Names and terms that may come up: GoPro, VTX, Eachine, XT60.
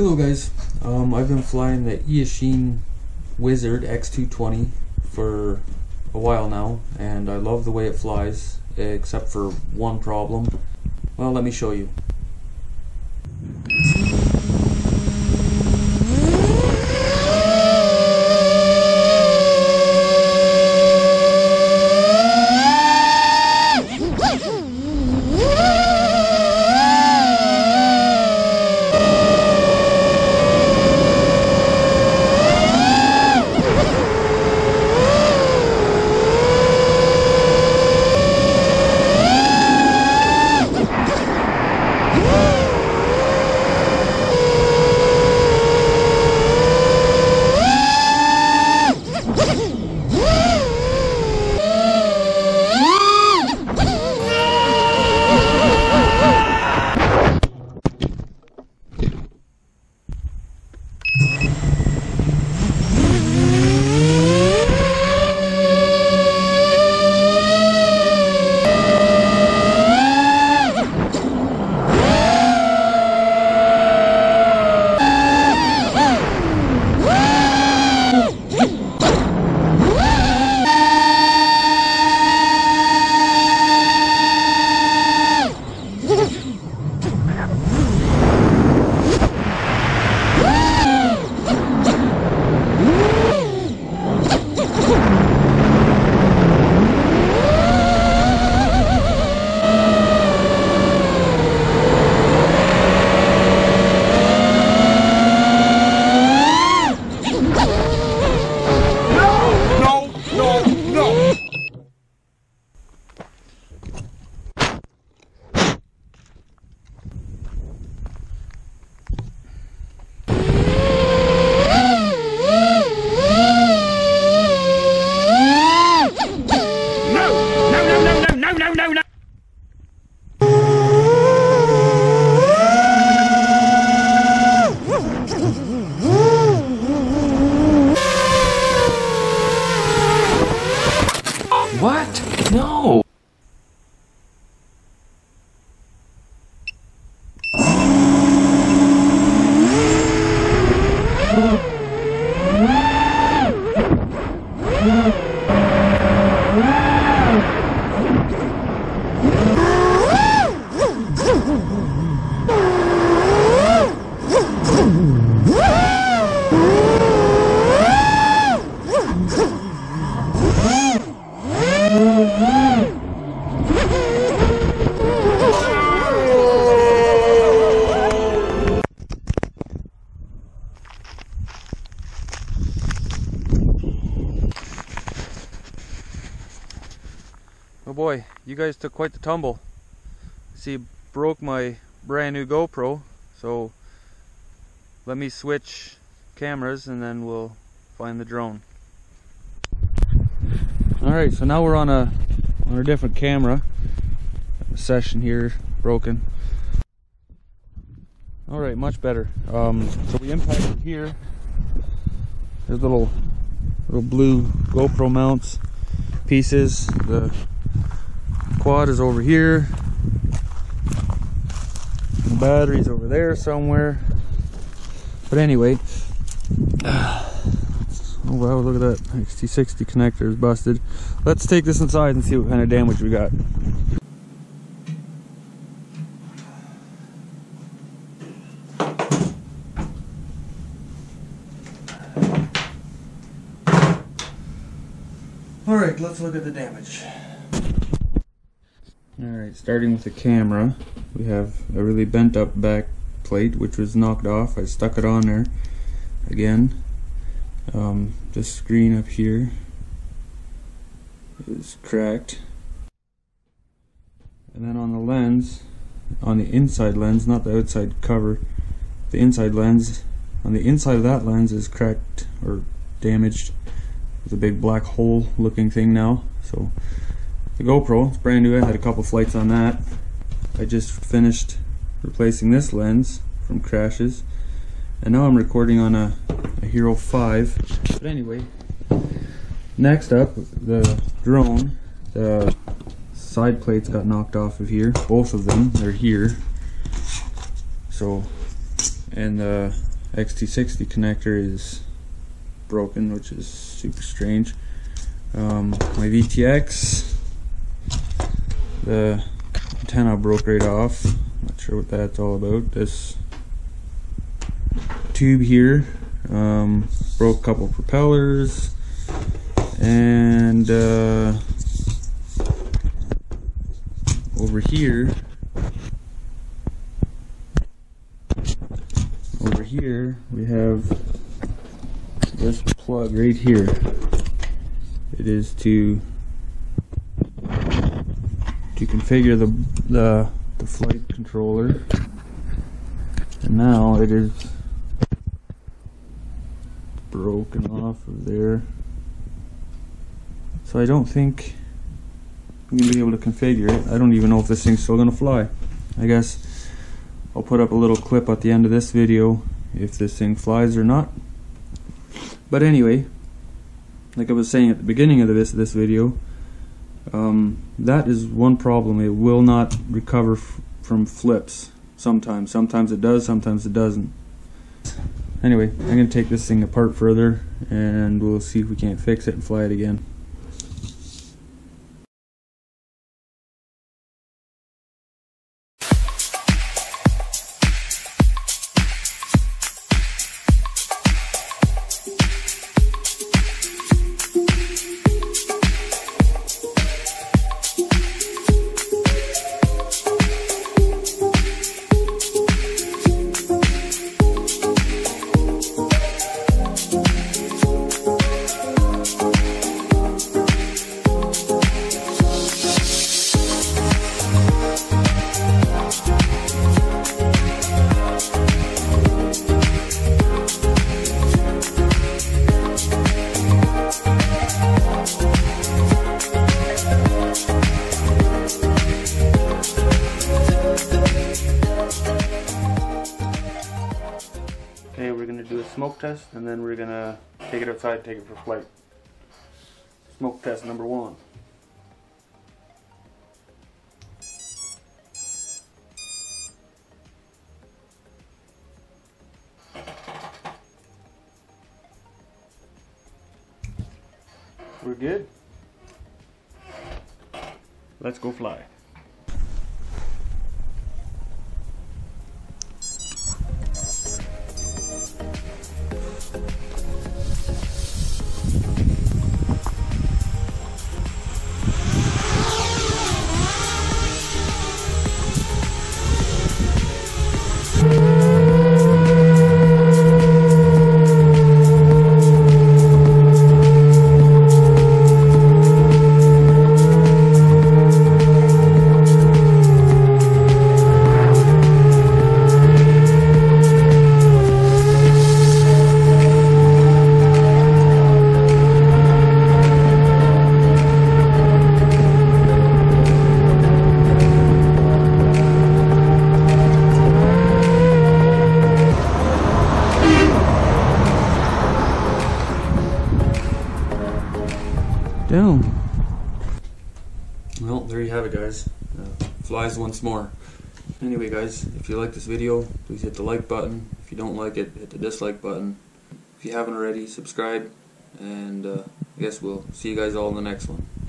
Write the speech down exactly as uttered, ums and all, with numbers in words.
Hello guys, um, I've been flying the Eachine Wizard X two twenty for a while now, and I love the way it flies, except for one problem. Well, let me show you. What? No! Oh boy, you guys took quite the tumble. See, broke my brand new GoPro, so let me switch cameras and then we'll find the drone. Alright, so now we're on a on a different camera. The session here broken. Alright, much better. Um, so we impacted here. There's little little blue GoPro mounts pieces. The quad is over here, the battery's over there somewhere, but anyway, oh wow, look at that X T sixty connector is busted. Let's take this inside and see what kind of damage we got. Alright, let's look at the damage. Alright, starting with the camera, we have a really bent up back plate which was knocked off. I stuck it on there again. Um, this screen up here is cracked. And then on the lens, on the inside lens, not the outside cover, the inside lens, on the inside of that lens is cracked or damaged. There's a big black hole looking thing now. So the GoPro, it's brand new, I had a couple flights on that. I just finished replacing this lens from crashes, and now I'm recording on a, a Hero five. But anyway, next up, the drone, the side plates got knocked off of here, both of them, they're here. So, and the X T sixty connector is broken, which is super strange. Um, my V T X, the antenna broke right off. Not sure what that's all about. This tube here um, broke a couple propellers, and uh, over here, over here we have this plug right here. It is to to configure the, the the flight controller, and now it is broken off of there. So I don't think I'm gonna be able to configure it. I don't even know if this thing's still gonna fly. I guess I'll put up a little clip at the end of this video if this thing flies or not. But anyway, like I was saying at the beginning of this this video, um, that is one problem. It will not recover f from flips. Sometimes, sometimes it does, sometimes it doesn't. Anyway, I'm gonna take this thing apart further, and we'll see if we can't fix it and fly it again. Smoke test, and then we're gonna take it outside, take it for flight. Smoke test number one. We're good. Let's go fly. Down. Well, there you have it, guys. Uh, flies once more. Anyway, guys, if you like this video, please hit the like button. If you don't like it, hit the dislike button. If you haven't already, subscribe, and uh, I guess we'll see you guys all in the next one.